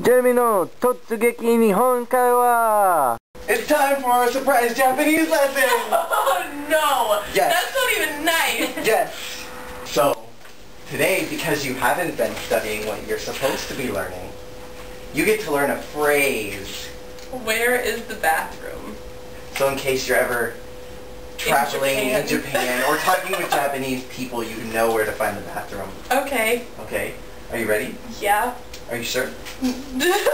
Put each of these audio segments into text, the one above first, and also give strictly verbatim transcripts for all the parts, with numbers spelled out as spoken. Jeremy no Totsugeki Nihonkaiwa! It's time for our surprise Japanese lesson! Oh no! Yes. That's not even nice! Yes! So, today, because you haven't been studying what you're supposed to be learning, you get to learn a phrase. Where is the bathroom? So in case you're ever traveling in Japan, in Japan or talking with Japanese people, you know where to find the bathroom. Okay. Okay. Are you ready? Yeah. Are you sure? Okay.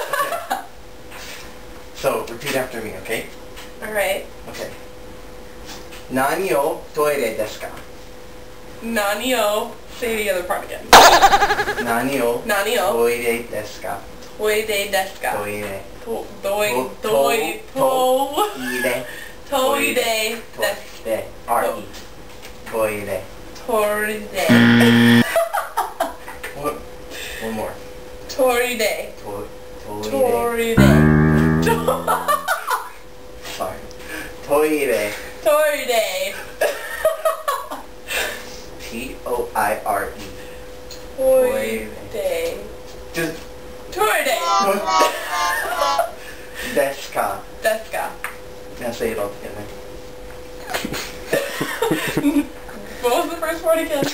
So, repeat after me, okay? Alright. Okay. Nani o toire desu ka? Nani o... Say the other part again. Nani o... Nani o... Toire desu ka? Toire desu ka? Toire. To... Doi... Doi... To... Ire. Toire desu. De. R E. Toire. Toire. One, one more. Toride. Tor Toride. Toride. Sorry. Toride. Toride. T O I R E. Toride. Just. Toride. Deska. Deska. Now say it all together. What was the first word again?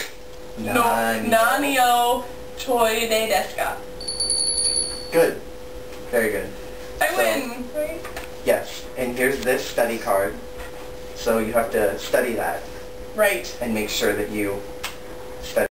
Nani. Nani o toire desu ka. Good. Very good. I so, win, right? Yes. And here's this study card. So you have to study that. Right. And make sure that you study.